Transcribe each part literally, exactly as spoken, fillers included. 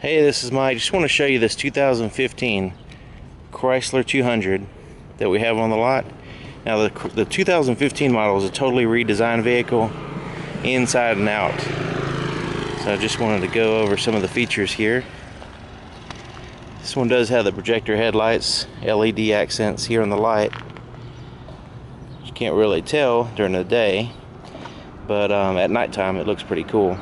Hey, this is Mike. Just want to show you this two thousand fifteen Chrysler two hundred that we have on the lot. Now the, the two thousand fifteen model is a totally redesigned vehicle inside and out. So I just wanted to go over some of the features here. This one does have the projector headlights, L E D accents here on the light. You can't really tell during the day, but um, at nighttime it looks pretty cool.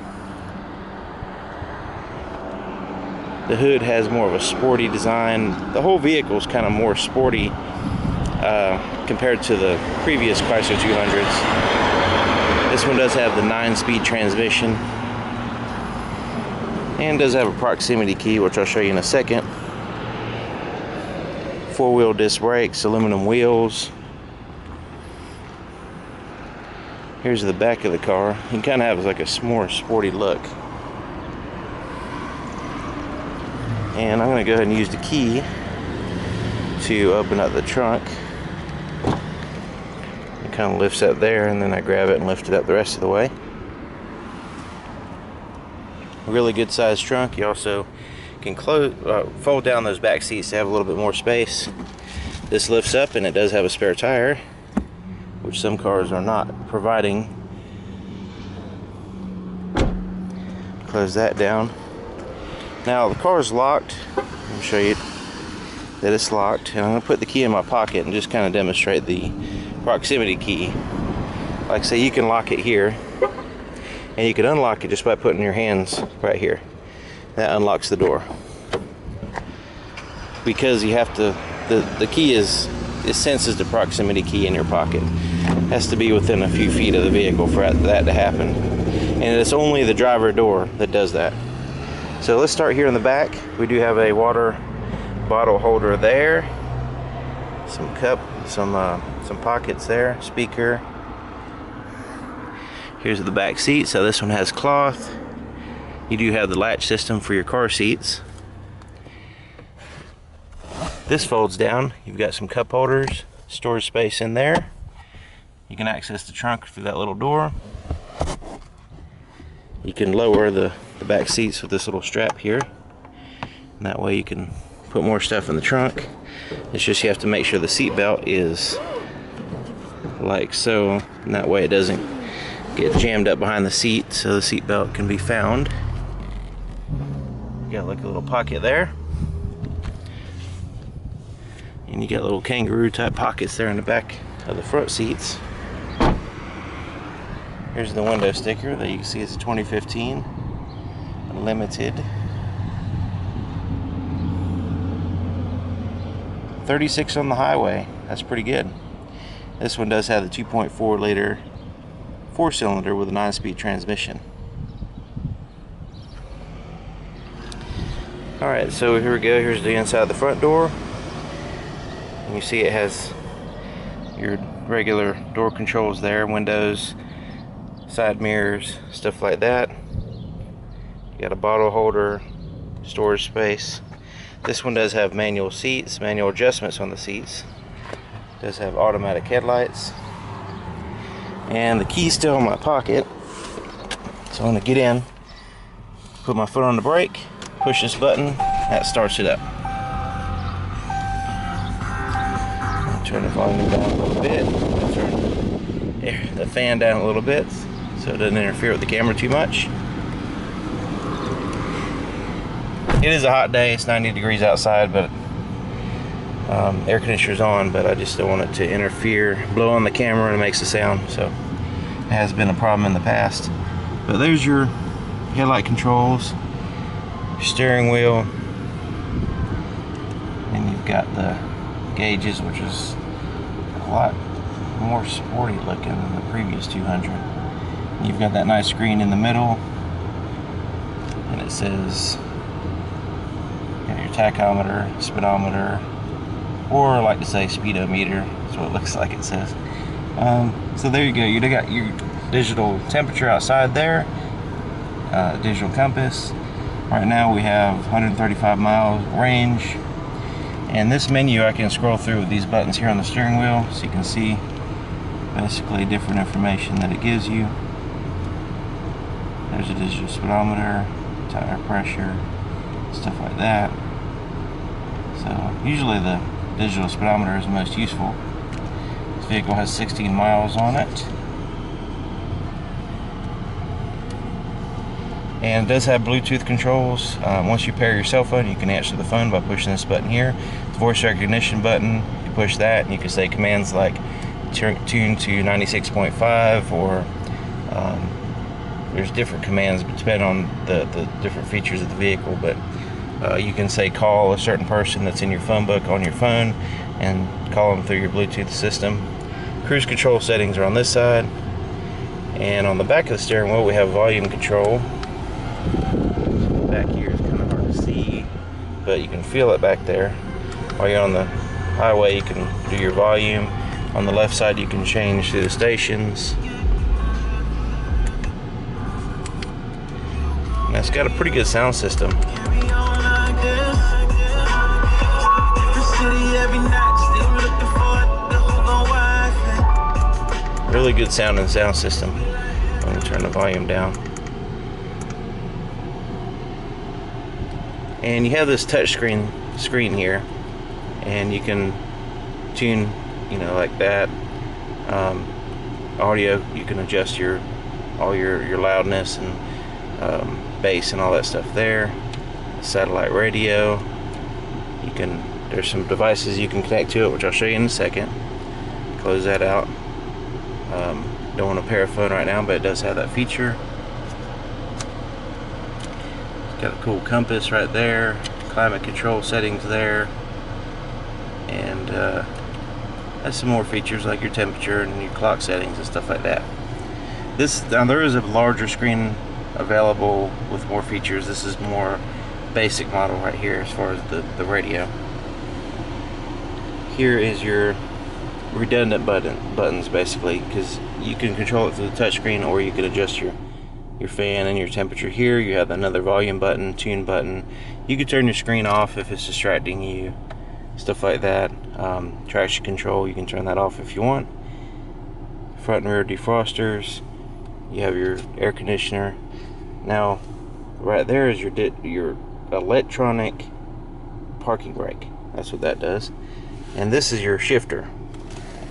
The hood has more of a sporty design. The whole vehicle is kind of more sporty uh, compared to the previous Chrysler two hundreds. This one does have the nine-speed transmission and does have a proximity key, which I'll show you in a second. Four-wheel disc brakes, aluminum wheels. Here's the back of the car. You can kind of have like a more sporty look. And I'm going to go ahead and use the key to open up the trunk. It kind of lifts up there, and then I grab it and lift it up the rest of the way. Really good sized trunk. You also can close, uh, fold down those back seats to have a little bit more space. This lifts up, and it does have a spare tire, which some cars are not providing. Close that down. Now the car is locked. I'll show you that it's locked, and I'm going to put the key in my pocket and just kind of demonstrate the proximity key. Like I say, you can lock it here, and you can unlock it just by putting your hands right here. That unlocks the door. Because you have to, the, the key is, it senses the proximity key in your pocket. It has to be within a few feet of the vehicle for that to happen. And it's only the driver door that does that. So let's start here in the back. We do have a water bottle holder there, some cup, some uh, some pockets there, speaker. Here's the back seat. So this one has cloth. You do have the latch system for your car seats. This folds down. You've got some cup holders, storage space in there. You can access the trunk through that little door. You can lower the, the back seats with this little strap here, and that way you can put more stuff in the trunk. It's just you have to make sure the seat belt is like so, and that way it doesn't get jammed up behind the seat, so the seat belt can be found. You got like a little pocket there, and you got little kangaroo type pockets there in the back of the front seats. Here's the window sticker that you can see. It's a twenty fifteen Limited. thirty-six on the highway. That's pretty good. This one does have the two point four liter four cylinder with a nine-speed transmission. Alright, so here we go. Here's the inside of the front door. And you see it has your regular door controls there, windows, side mirrors, stuff like that. You got a bottle holder, storage space. This one does have manual seats, manual adjustments on the seats. It does have automatic headlights. And the key's still in my pocket. So I'm gonna get in, put my foot on the brake, push this button, that starts it up. I'll turn the volume down a little bit. I'll turn the fan down a little bit so it doesn't interfere with the camera too much. It is a hot day. It's ninety degrees outside, but um, air conditioner's on, but I just don't want it to interfere. Blow on the camera and it makes a sound, so it has been a problem in the past. But there's your headlight controls, your steering wheel, and you've got the gauges, which is a lot more sporty looking than the previous two hundred. And you've got that nice screen in the middle, and it says your tachometer, speedometer, or I like to say speedometer. That's what it looks like it says. Um, so there you go. You got your digital temperature outside there, uh, digital compass. Right now we have one hundred thirty-five miles range. And this menu I can scroll through with these buttons here on the steering wheel, so you can see basically different information that it gives you. There's a digital speedometer, tire pressure, stuff like that. So usually the digital speedometer is the most useful. This vehicle has sixteen miles on it. And it does have Bluetooth controls. Uh, once you pair your cell phone, you can answer the phone by pushing this button here. The voice recognition button, you push that and you can say commands like tune to ninety-six point five, or um, there's different commands depending on the, the different features of the vehicle, but uh, you can say call a certain person that's in your phone book on your phone and call them through your Bluetooth system. Cruise control settings are on this side, and on the back of the steering wheel we have volume control. Back here is kind of hard to see, but you can feel it back there. While you're on the highway you can do your volume. On the left side you can change to the stations. And it's got a pretty good sound system. Really good sound and sound system. I'm going to turn the volume down. And you have this touch screen screen here, and you can tune, you know, like that. Um, audio, you can adjust your all your your loudness and um, bass and all that stuff there. Satellite radio. You can there's some devices you can connect to it, which I'll show you in a second. Close that out. Um, don't want to pair a phone right now, but it does have that feature. Got a cool compass right there, climate control settings there, and uh, has some more features like your temperature and your clock settings and stuff like that. This now there is a larger screen available with more features. This is more basic model right here as far as the, the radio. Here is your redundant button buttons basically, because you can control it through the touchscreen, or you can adjust your your fan and your temperature here. You have another volume button, tune button. You can turn your screen off if it's distracting you, stuff like that. Um, traction control, you can turn that off if you want. Front and rear defrosters. You have your air conditioner. Now, right there is your di your electronic parking brake. That's what that does. And this is your shifter.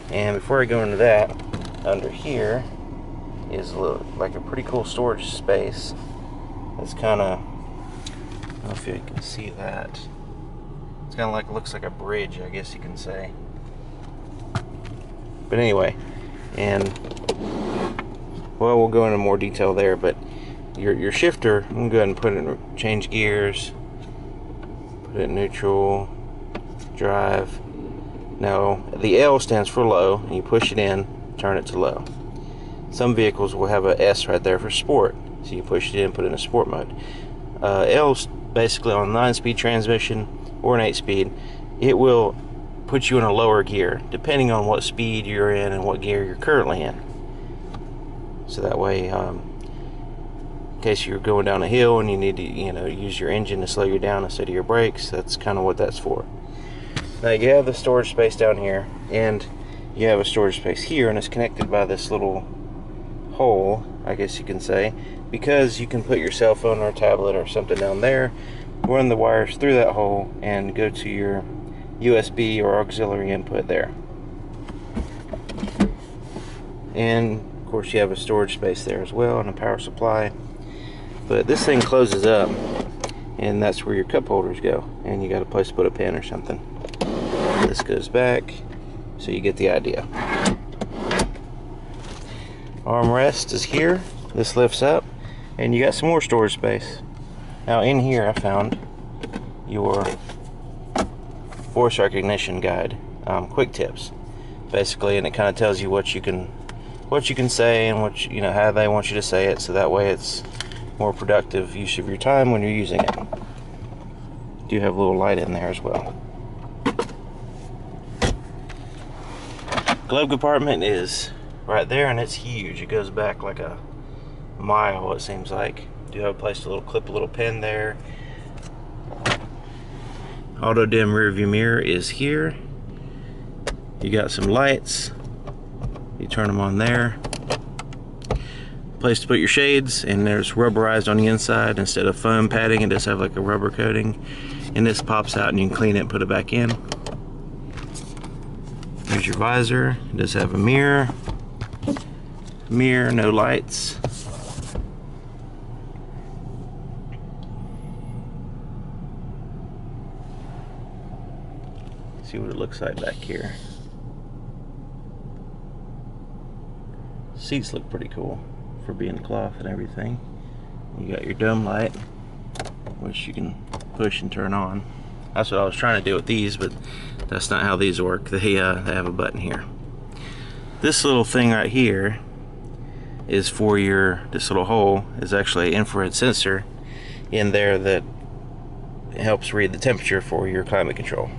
And before I go into that, under here is a little, like a pretty cool storage space. It's kind of, I don't know if you can see that. It's kind of like, looks like a bridge, I guess you can say. But anyway, and well, we'll go into more detail there. But your your shifter, I'm gonna go ahead and put it in, change gears, put it in neutral, drive. Now the L stands for low, and you push it in, turn it to low. Some vehicles will have a S right there for sport, so you push it in and put it in a sport mode. Uh, L's basically on a nine speed transmission or an eight speed, it will put you in a lower gear depending on what speed you're in and what gear you're currently in. So that way, um, in case you're going down a hill and you need to, you know, use your engine to slow you down instead of your brakes, that's kind of what that's for. Now you have the storage space down here, and you have a storage space here, and it's connected by this little hole, I guess you can say, because you can put your cell phone or tablet or something down there, run the wires through that hole, and go to your U S B or auxiliary input there. And of course you have a storage space there as well, and a power supply. But this thing closes up, and that's where your cup holders go, and you got a place to put a pen or something. This goes back, so you get the idea. Armrest is here. This lifts up, and you got some more storage space. Now in here I found your voice recognition guide, um, quick tips, basically, and it kind of tells you what you can, what you can say, and what you, you know, how they want you to say it, so that way it's more productive use of your time when you're using it. You do have a little light in there as well. Glove compartment is right there, and it's huge. It goes back like a mile, it seems like. Do have a place to little clip a little pin there. Auto dim rear view mirror is here. You got some lights, you turn them on there. place to put your shades, and there's rubberized on the inside instead of foam padding. It does have like a rubber coating, and this pops out and you can clean it and put it back in. There's your visor. It does have a mirror. Mirror, no lights. See what it looks like back here. Seats look pretty cool for being cloth and everything. You got your dome light, which you can push and turn on. That's what I was trying to do with these, but that's not how these work. They, uh, they have a button here. This little thing right here is for your, this little hole is actually an infrared sensor in there that helps read the temperature for your climate control.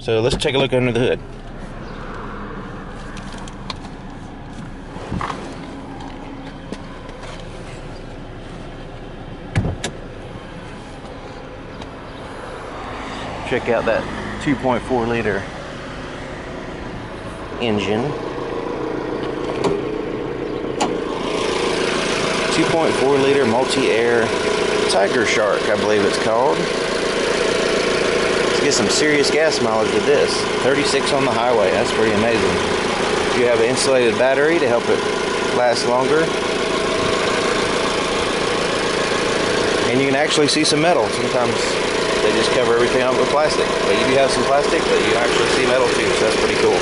So let's take a look under the hood. Check out that two point four liter engine. two point four liter multi-air Tiger Shark, I believe it's called. Get some serious gas mileage with this. thirty-six on the highway, that's pretty amazing. If you have an insulated battery to help it last longer. And you can actually see some metal. Sometimes they just cover everything up with plastic. But you do have some plastic, but you actually see metal too, so that's pretty cool.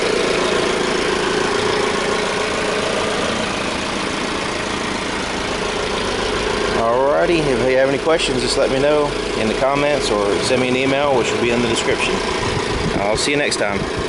Alrighty, if you have any questions, just let me know in the comments or send me an email, which will be in the description. I'll see you next time.